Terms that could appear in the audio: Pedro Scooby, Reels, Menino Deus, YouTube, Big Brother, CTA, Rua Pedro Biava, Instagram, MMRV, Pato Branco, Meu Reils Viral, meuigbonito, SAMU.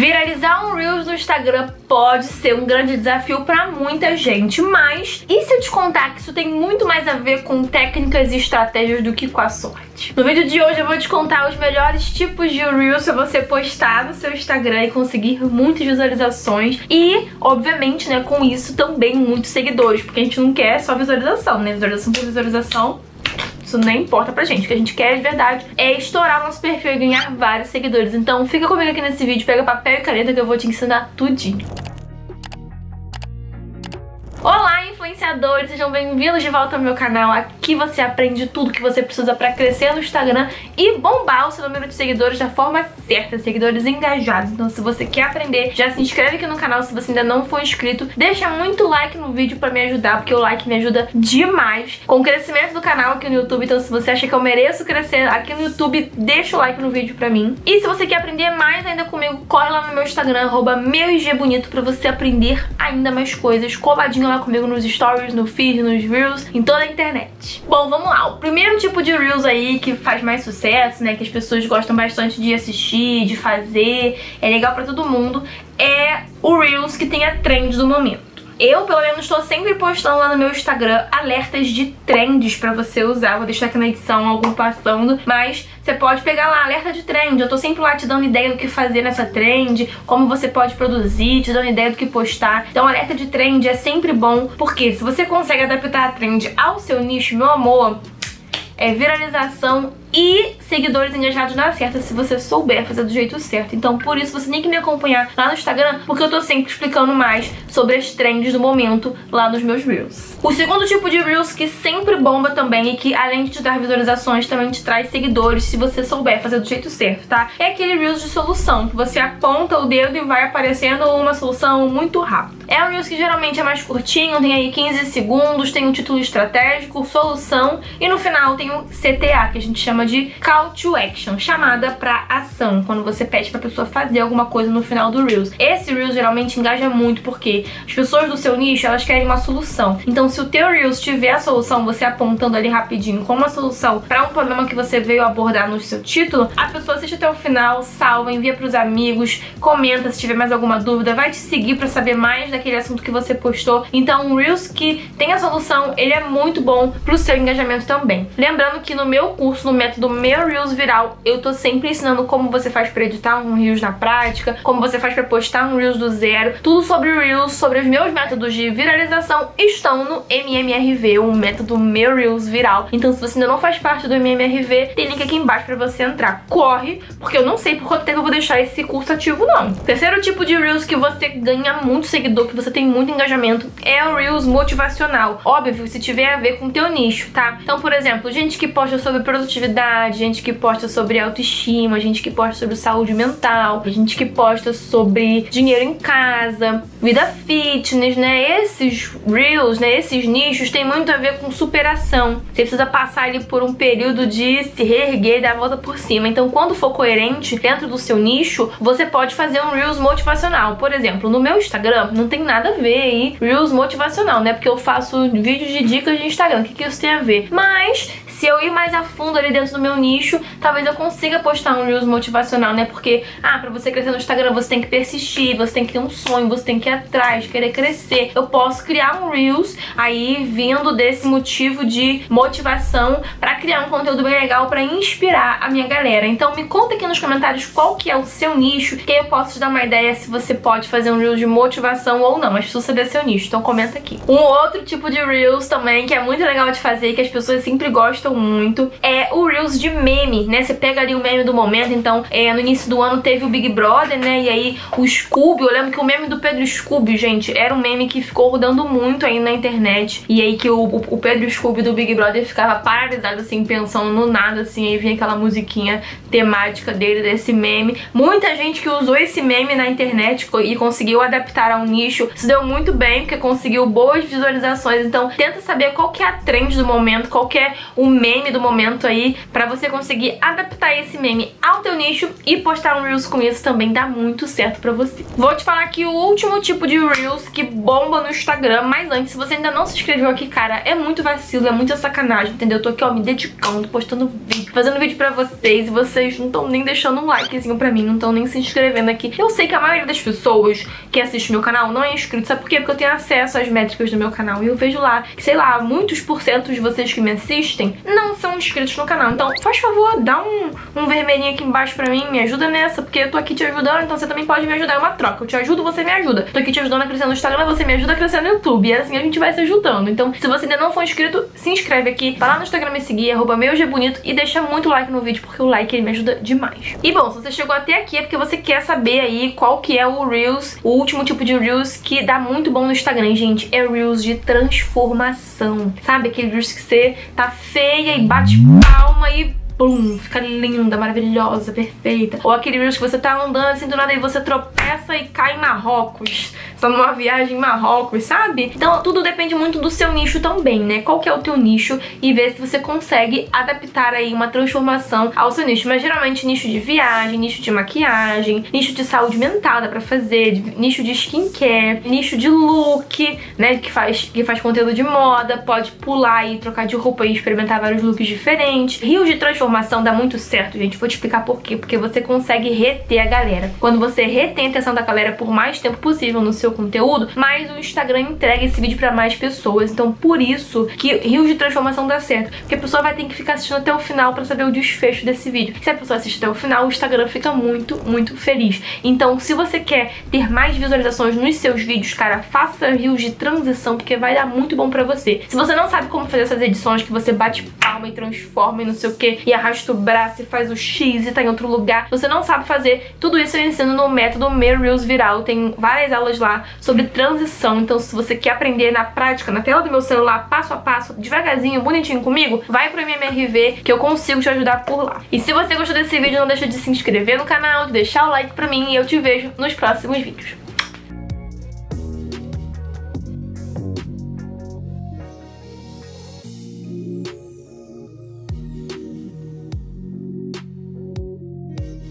Viralizar um Reels no Instagram pode ser um grande desafio pra muita gente, mas e se eu te contar que isso tem muito mais a ver com técnicas e estratégias do que com a sorte? No vídeo de hoje eu vou te contar os melhores tipos de Reels pra você postar no seu Instagram e conseguir muitas visualizações e, obviamente, né, com isso também muitos seguidores, porque a gente não quer só visualização, né? Visualização por visualização. Isso nem importa pra gente, o que a gente quer de verdade é estourar o nosso perfil e ganhar vários seguidores. Então fica comigo aqui nesse vídeo, pega papel e caneta que eu vou te ensinar tudinho. Olá, influenciadores! Sejam bem-vindos de volta ao meu canal. Aqui você aprende tudo que você precisa pra crescer no Instagram e bombar o seu número de seguidores da forma certa, seguidores engajados. Então se você quer aprender, já se inscreve aqui no canal se você ainda não for inscrito. Deixa muito like no vídeo pra me ajudar, porque o like me ajuda demais com o crescimento do canal aqui no YouTube. Então se você acha que eu mereço crescer aqui no YouTube, deixa o like no vídeo pra mim. E se você quer aprender mais ainda comigo, corre lá no meu Instagram, @meuigbonito, pra você aprender ainda mais coisas, coladinho lá comigo nos stories, no feed, nos reels, em toda a internet. Bom, vamos lá. O primeiro tipo de reels aí que faz mais sucesso, né, que as pessoas gostam bastante de assistir, de fazer, é legal pra todo mundo, é o reels que tem a trend do momento. Eu, pelo menos, estou sempre postando lá no meu Instagram alertas de trends pra você usar. Vou deixar aqui na edição algo passando, mas você pode pegar lá, alerta de trend. Eu tô sempre lá te dando ideia do que fazer nessa trend, como você pode produzir, te dando ideia do que postar. Então, alerta de trend é sempre bom, porque se você consegue adaptar a trend ao seu nicho, meu amor, é viralização e seguidores engajados na certa, se você souber fazer do jeito certo. Então por isso você tem que me acompanhar lá no Instagram, porque eu tô sempre explicando mais sobre as trends do momento lá nos meus Reels. O segundo tipo de Reels que sempre bomba também e que além de te dar visualizações também te traz seguidores, se você souber fazer do jeito certo, tá? É aquele Reels de solução, que você aponta o dedo e vai aparecendo uma solução muito rápido. É um Reels que geralmente é mais curtinho, tem aí 15 segundos, tem um título estratégico, solução, e no final tem um CTA, que a gente chama de call to action, chamada pra ação, quando você pede pra pessoa fazer alguma coisa no final do Reels. Esse Reels geralmente engaja muito, porque as pessoas do seu nicho, elas querem uma solução. Então se o teu Reels tiver a solução, você apontando ali rapidinho como a solução pra um problema que você veio abordar no seu título, a pessoa assiste até o final, salva, envia pros amigos, comenta se tiver mais alguma dúvida, vai te seguir pra saber mais daquele assunto que você postou. Então um Reels que tem a solução, ele é muito bom pro seu engajamento também. Lembrando que no meu curso, no do Meu Reels Viral, eu tô sempre ensinando como você faz pra editar um Reels na prática, como você faz pra postar um Reels do zero, tudo sobre Reels, sobre os meus métodos de viralização, estão no MMRV, o método Meu Reels Viral. Então se você ainda não faz parte do MMRV, tem link aqui embaixo pra você entrar. Corre, porque eu não sei por quanto tempo eu vou deixar esse curso ativo não. Terceiro tipo de Reels que você ganha muito seguidor, que você tem muito engajamento, é o Reels motivacional. Óbvio, se tiver a ver com o teu nicho, tá? Então, por exemplo, gente que posta sobre produtividade, gente que posta sobre autoestima, gente que posta sobre saúde mental, gente que posta sobre dinheiro em casa, vida fitness, né? Esses reels, né? Esses nichos tem muito a ver com superação. Você precisa passar ali por um período de se reerguer e dar a volta por cima. Então, quando for coerente dentro do seu nicho, você pode fazer um reels motivacional. Por exemplo, no meu Instagram não tem nada a ver aí reels motivacional, né? Porque eu faço vídeos de dicas de Instagram. O que isso tem a ver? Mas se eu ir mais a fundo ali dentro do meu nicho, talvez eu consiga postar um Reels motivacional, né? Porque, pra você crescer no Instagram, você tem que persistir, você tem que ter um sonho, você tem que ir atrás, querer crescer. Eu posso criar um Reels aí vindo desse motivo de motivação pra criar um conteúdo bem legal pra inspirar a minha galera. Então me conta aqui nos comentários qual que é o seu nicho, que aí eu posso te dar uma ideia se você pode fazer um Reels de motivação ou não, mas precisa saber seu nicho, então comenta aqui. Um outro tipo de Reels também, que é muito legal de fazer, que as pessoas sempre gostam muito, é o Reels de meme, né? Você pega ali o meme do momento. Então, no início do ano teve o Big Brother, né? E aí o Scooby, eu lembro que o meme do Pedro Scooby, gente, era um meme que ficou rodando muito aí na internet. E aí que o Pedro Scooby do Big Brother ficava paralisado, assim, pensando no nada, assim, aí vinha aquela musiquinha temática dele, desse meme. Muita gente que usou esse meme na internet e conseguiu adaptar ao nicho, se deu muito bem, porque conseguiu boas visualizações. Então, tenta saber qual que é a trend do momento, qual que é o meme do momento aí, pra você conseguir adaptar esse meme ao teu nicho e postar um Reels com isso também dá muito certo pra você. Vou te falar aqui o último tipo de Reels que bomba no Instagram, mas antes, se você ainda não se inscreveu aqui, cara, é muito vacilo, é muita sacanagem, entendeu? Eu tô aqui, ó, me dedicando, postando vídeo, fazendo vídeo pra vocês e vocês não estão nem deixando um likezinho pra mim, não estão nem se inscrevendo aqui. Eu sei que a maioria das pessoas que assiste meu canal não é inscrito, sabe por quê? Porque eu tenho acesso às métricas do meu canal e eu vejo lá que, sei lá, muitos porcentos de vocês que me assistem não são inscritos no canal. Então, faz favor, dá um vermelhinho aqui embaixo pra mim, me ajuda nessa, porque eu tô aqui te ajudando, então você também pode me ajudar, é uma troca. Eu te ajudo, você me ajuda. Tô aqui te ajudando a crescer no Instagram, você me ajuda a crescer no YouTube. E assim a gente vai se ajudando. Então, se você ainda não for inscrito, se inscreve aqui, vai lá no Instagram me seguir, @meuigbonito e deixa muito like no vídeo, porque o like ele me ajuda demais. E bom, se você chegou até aqui é porque você quer saber aí qual que é o Reels, o último tipo de Reels que dá muito bom no Instagram, gente. É Reels de transformação, sabe? Aquele Reels que você tá feia e bate palma e pum, fica linda, maravilhosa, perfeita. Ou aquele Reels que você tá andando assim do nada e você tropeça e cai em Marrocos. Só numa viagem em Marrocos, sabe? Então tudo depende muito do seu nicho também, né? Qual que é o teu nicho e ver se você consegue adaptar aí uma transformação ao seu nicho. Mas geralmente nicho de viagem, nicho de maquiagem, nicho de saúde mental dá pra fazer, nicho de skincare, nicho de look, né? Que faz conteúdo de moda, pode pular e trocar de roupa e experimentar vários looks diferentes. Reels de transformação dá muito certo, gente. Vou te explicar por quê. Porque você consegue reter a galera. Quando você retém a atenção da galera por mais tempo possível no seu conteúdo, mas o Instagram entrega esse vídeo pra mais pessoas, então por isso que Reels de transformação dá certo, porque a pessoa vai ter que ficar assistindo até o final pra saber o desfecho desse vídeo. Se a pessoa assiste até o final, o Instagram fica muito, muito feliz. Então se você quer ter mais visualizações nos seus vídeos, cara, faça Reels de transição, porque vai dar muito bom pra você. Se você não sabe como fazer essas edições que você bate palma e transforma e não sei o que, e arrasta o braço e faz o X e tá em outro lugar, você não sabe fazer, tudo isso eu ensino no método Meu Reils Viral, tem várias aulas lá sobre transição. Então se você quer aprender na prática, na tela do meu celular, passo a passo, devagarzinho, bonitinho comigo, vai pro MMRV que eu consigo te ajudar por lá. E se você gostou desse vídeo, não deixa de se inscrever no canal, de deixar o like pra mim e eu te vejo nos próximos vídeos.